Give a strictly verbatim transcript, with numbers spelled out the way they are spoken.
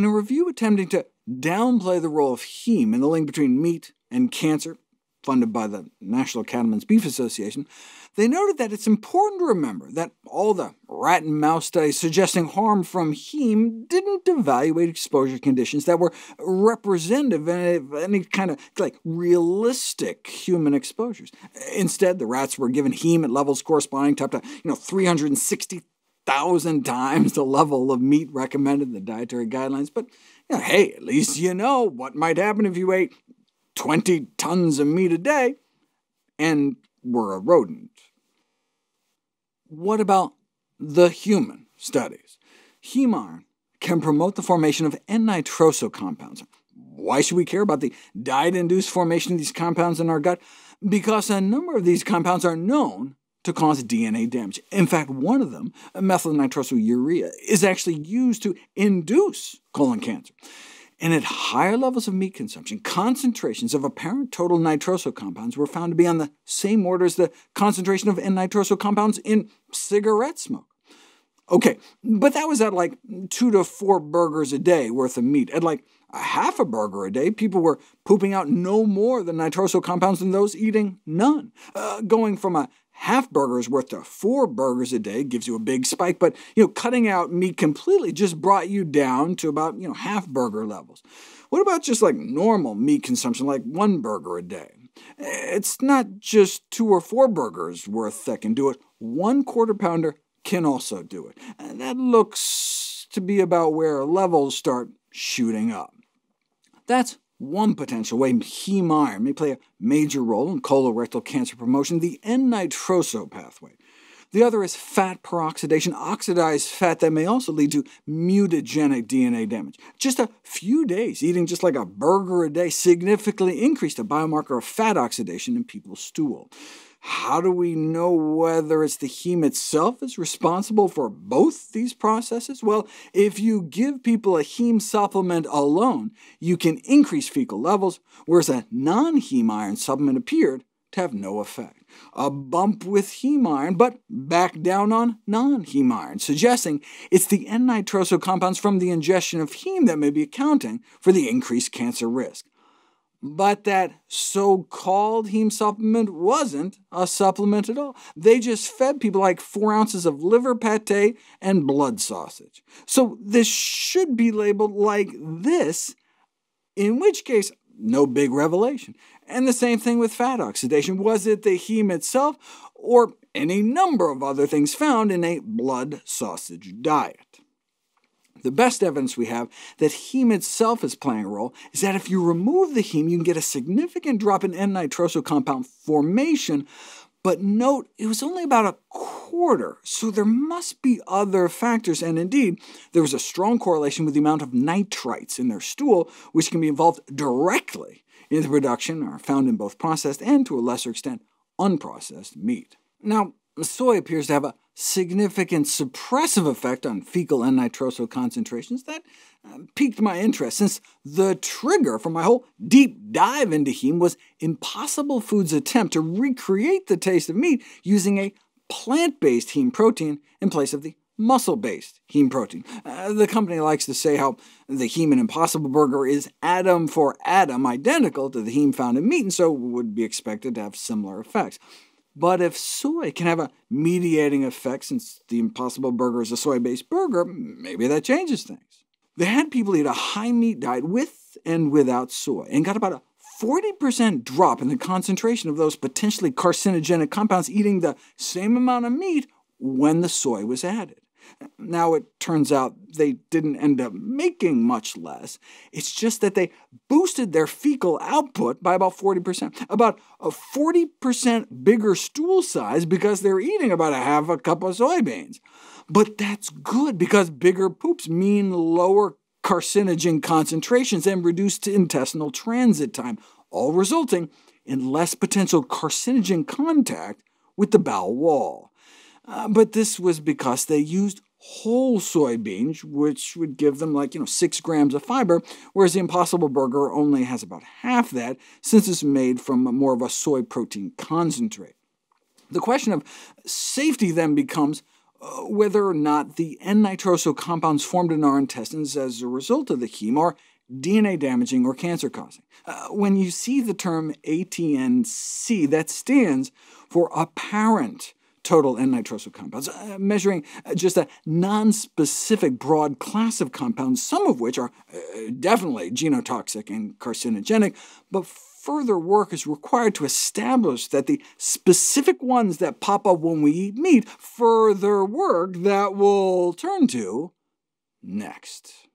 in a review attempting to downplay the role of heme in the link between meat and cancer, funded by the National Cattlemen's Beef Association, they noted that it's important to remember that all the rat and mouse studies suggesting harm from heme didn't evaluate exposure conditions that were representative of any kind of like realistic human exposures. Instead, the rats were given heme at levels corresponding to up to you know, three hundred sixty thousand times the level of meat recommended in the dietary guidelines. But you know, hey, at least you know what might happen if you ate twenty tons of meat a day, and were a rodent. What about the human studies? Heme iron can promote the formation of N nitroso compounds. Why should we care about the diet-induced formation of these compounds in our gut? Because a number of these compounds are known to cause D N A damage. In fact, one of them, methyl nitroso urea, is actually used to induce colon cancer. And at higher levels of meat consumption, concentrations of apparent total nitroso compounds were found to be on the same order as the concentration of N nitroso compounds in cigarette smoke. OK, but that was at like two to four burgers a day worth of meat. At like a half a burger a day, people were pooping out no more than nitroso compounds than those eating none. Uh, going from a half burger's worth to four burgers a day gives you a big spike, but you know, cutting out meat completely just brought you down to about you know, half burger levels. What about just like normal meat consumption, like one burger a day? It's not just two or four burgers worth that can do it. One quarter pounder can also do it. And that looks to be about where levels start shooting up. That's one potential way heme iron may play a major role in colorectal cancer promotion, the N nitroso pathway. The other is fat peroxidation, oxidized fat that may also lead to mutagenic D N A damage. Just a few days eating just like a burger a day significantly increased the biomarker of fat oxidation in people's stool. How do we know whether it's the heme itself is responsible for both these processes? Well, if you give people a heme supplement alone, you can increase fecal levels, whereas a non-heme iron supplement appeared to have no effect. A bump with heme iron, but back down on non-heme iron, suggesting it's the N nitroso compounds from the ingestion of heme that may be accounting for the increased cancer risk. But that so-called heme supplement wasn't a supplement at all. They just fed people like four ounces of liver pate and blood sausage. So this should be labeled like this, in which case, no big revelation. And the same thing with fat oxidation. Was it the heme itself, or any number of other things found in a blood sausage diet? The best evidence we have that heme itself is playing a role is that if you remove the heme, you can get a significant drop in N nitroso compound formation, but note it was only about a quarter, so there must be other factors, and indeed, there was a strong correlation with the amount of nitrites in their stool, which can be involved directly in the production, or found in both processed and, to a lesser extent, unprocessed meat. Now, soy appears to have a significant suppressive effect on fecal N nitroso concentrations that uh, piqued my interest, since the trigger for my whole deep dive into heme was Impossible Foods' attempt to recreate the taste of meat using a plant-based heme protein in place of the muscle-based heme protein. Uh, the company likes to say how the heme in Impossible Burger is atom for atom identical to the heme found in meat, and so would be expected to have similar effects. But if soy can have a mediating effect, since the Impossible Burger is a soy-based burger, maybe that changes things. They had people eat a high-meat diet with and without soy, and got about a forty percent drop in the concentration of those potentially carcinogenic compounds eating the same amount of meat when the soy was added. Now, it turns out they didn't end up making much less. It's just that they boosted their fecal output by about forty percent, about a forty percent bigger stool size because they're eating about a half a cup of soybeans. But that's good, because bigger poops mean lower carcinogen concentrations and reduced intestinal transit time, all resulting in less potential carcinogen contact with the bowel wall. Uh, but this was because they used whole soybeans, which would give them like you know, six grams of fiber, whereas the Impossible Burger only has about half that, since it's made from more of a soy protein concentrate. The question of safety then becomes, whether or not the N nitroso compounds formed in our intestines as a result of the heme are D N A-damaging or cancer-causing. Uh, when you see the term A T N C, that stands for apparent total N nitroso compounds, uh, measuring just a nonspecific broad class of compounds, some of which are uh, definitely genotoxic and carcinogenic, but further work is required to establish that the specific ones that pop up when we eat meat, further work that we'll turn to next.